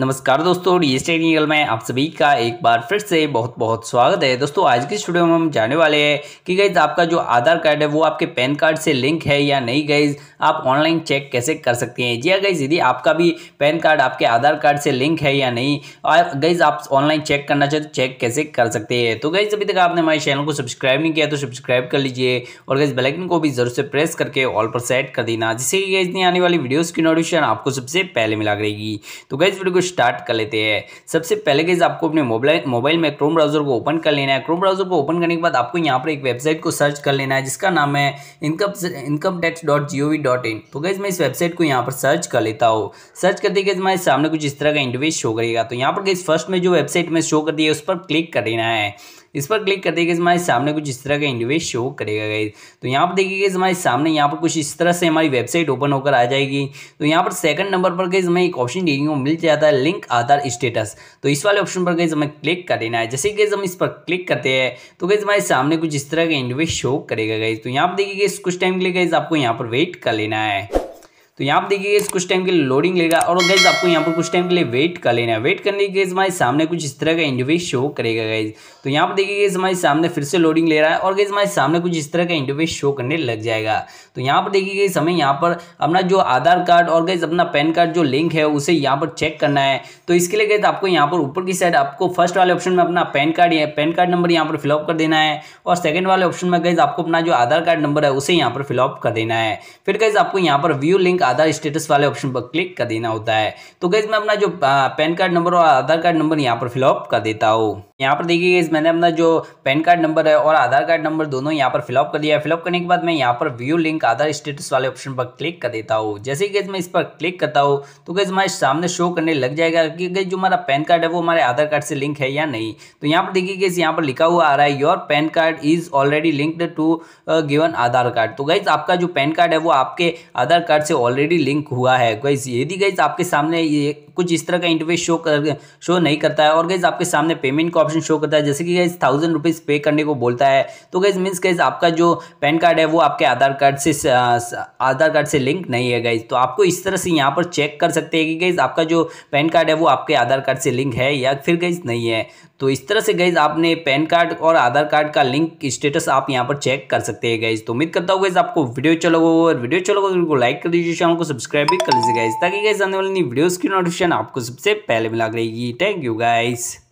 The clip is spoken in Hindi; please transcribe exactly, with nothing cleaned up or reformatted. नमस्कार दोस्तों, डीएस टेक्निकल में आप सभी का एक बार फिर से बहुत बहुत स्वागत है। दोस्तों आज की इस वीडियो में हम जानने वाले हैं कि गाइज आपका जो आधार कार्ड है वो आपके पैन कार्ड से लिंक है या नहीं, गाइज आप ऑनलाइन चेक कैसे कर सकते हैं। जी हाँ गाइज, यदि आपका भी पैन कार्ड आपके आधार कार्ड से लिंक है या नहीं गाइज आप ऑनलाइन चेक करना चाहते तो चेक कैसे कर सकते हैं। तो गाइज अभी तक आपने हमारे चैनल को सब्सक्राइब नहीं किया तो सब्सक्राइब कर लीजिए और गाइज बेल आइकन को भी जरूर से प्रेस करके ऑल पर सेट कर देना, जिससे कि गाइज आने वाली वीडियोज़ की नोटिफिकेशन आपको सबसे पहले मिला करेगी। तो गाइज वीडियो स्टार्ट कर लेते हैं। सबसे पहले गाइस आपको अपने मोबाइल मोबाइल में क्रोम ब्राउजर को ओपन कर लेना है। क्रोम ब्राउजर को ओपन करने के बाद आपको यहां पर एक वेबसाइट को सर्च कर लेना है जिसका नाम है income tax dot G O V dot in. तो गाइस मैं इस वेबसाइट को यहां पर सर्च कर लेता हूं। सर्च करते गाइस हमारे सामने कुछ इस तरह का इंटरफेस शो करेगा। तो यहां पर गाइस फर्स्ट में जो वेबसाइट में शो कर दी है उस पर क्लिक कर देना है। इस पर क्लिक कर देंगे हमारे सामने कुछ इस तरह का इंटरफेस शो करेगा गाइज। तो यहाँ पर देखिए हमारे सामने यहाँ पर कुछ इस तरह से हमारी वेबसाइट ओपन होकर आ जाएगी। तो यहाँ पर सेकंड नंबर पर गाइज हमें एक ऑप्शन देखने को मिल जाता है लिंक आधार स्टेटस। तो इस वाले ऑप्शन पर गाइज हमें क्लिक कर देना है। जैसे गाइज हम इस पर क्लिक करते हैं तो गाइज हमारे सामने कुछ इस तरह का इंटरफेस शो करेगा गाइज। तो यहाँ पर देखिए कुछ टाइम के लिए गाइज आपको यहाँ पर वेट कर लेना है। तो यहाँ पर देखिए कुछ टाइम के लिए लोडिंग लेगा और गाइज आपको यहाँ पर कुछ टाइम के लिए वेट कर लेना है। वेट करने के गाइज हमारे सामने कुछ इस तरह का इंटरफेस शो करेगा गाइज। तो यहाँ पर देखिए गाइज हमारे सामने फिर से लोडिंग ले रहा है और गाइज हमारे सामने कुछ इस तरह का इंटरफेस शो करने लग जाएगा। तो यहाँ पर देखिए गाइज हमें यहाँ पर अपना जो आधार कार्ड और गाइज अपना पैन कार्ड जो लिंक है उसे यहाँ पर चेक करना है। तो इसके लिए गाइज आपको यहाँ पर ऊपर की साइड आपको फर्स्ट वाले ऑप्शन में अपना पैन कार्ड या पैन कार्ड नंबर यहाँ पर फिलअप कर देना है और सेकेंड वाले ऑप्शन में गाइज आपको अपना जो आधार कार्ड नंबर है उसे यहाँ पर फिलअप कर देना है। फिर गाइज आपको यहाँ पर व्यू लिंक आधार स्टेटस वाले ऑप्शन पर क्लिक कर देना होता है। तो गाइस मैं अपना जो पैन कार्ड नंबर और आधार कार्ड नंबर यहाँ पर फिलअप कर देता हूँ। यहाँ पर देखिए गाइस मैंने अपना जो पैन कार्ड नंबर है और आधार कार्ड नंबर दोनों यहाँ पर फिलअप कर दिया है। फिलअप करने के बाद मैं यहाँ पर व्यू लिंक आधार स्टेटस वाले ऑप्शन पर क्लिक कर देता हूँ। जैसे कि मैं इस पर क्लिक करता हूँ तो गाइस हमारे सामने शो करने लग जाएगा कि गाइस जो हमारा पैन कार्ड है वो हमारे आधार कार्ड से लिंक है या नहीं। तो यहाँ पर देखिए गाइस यहाँ पर लिखा हुआ आ रहा है your PAN card is already linked to given Aadhaar card. तो गाइस आपका जो पैन कार्ड है वो आपके आधार कार्ड से ऑलरेडी लिंक हुआ है गाइस। यदि गाइस आपके सामने ये कुछ इस तरह का इंटरफेस शो कर शो नहीं करता है और गाइस आपके सामने पेमेंट का ऑप्शन शो करता है, जैसे कि गाइस थाउजेंड रुपीज़ पे करने को बोलता है, तो गाइस मीन्स गाइस आपका जो पैन कार्ड है वो आपके आधार कार्ड से आधार कार्ड से लिंक नहीं है गाइस। तो आपको इस तरह से यहाँ पर चेक कर सकते हैं कि गाइस आपका जो पैन कार्ड है वो आपके आधार कार्ड से लिंक है या फिर गाइस नहीं है। तो इस तरह से गाइस आपने पैन कार्ड और आधार कार्ड का लिंक स्टेटस आप यहाँ पर चेक कर सकते हैं गाइस। तो उम्मीद करता हूँ गाइस आपको वीडियो चलो और वीडियो चलो तो लाइक कर दीजिए, चैनल को सब्सक्राइब भी कर लीजिए गाइस, ताकि गाइस आने वाली वीडियोस की नोटिफिकेशन आपको सबसे पहले मिला करेगी। Thank you guys.